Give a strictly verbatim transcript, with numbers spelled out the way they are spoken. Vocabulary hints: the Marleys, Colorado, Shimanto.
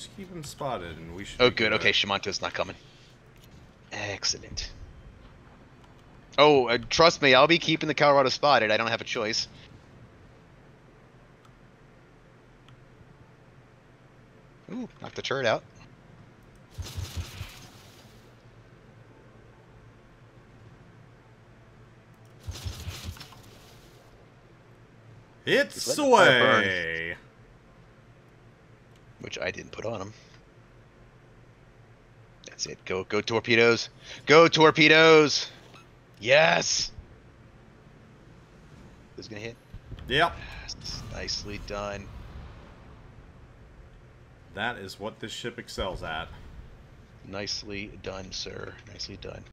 Just keep him spotted and we should... Oh good, okay, Shimanto's not coming. Excellent. Oh, uh, trust me, I'll be keeping the Colorado spotted. I don't have a choice. Ooh, knocked the turret out. It's sway! Which I didn't put on him. That's it. Go, go torpedoes. Go torpedoes! Yes! Who's gonna hit? Yep. Yes, nicely done. That is what this ship excels at. Nicely done, sir. Nicely done.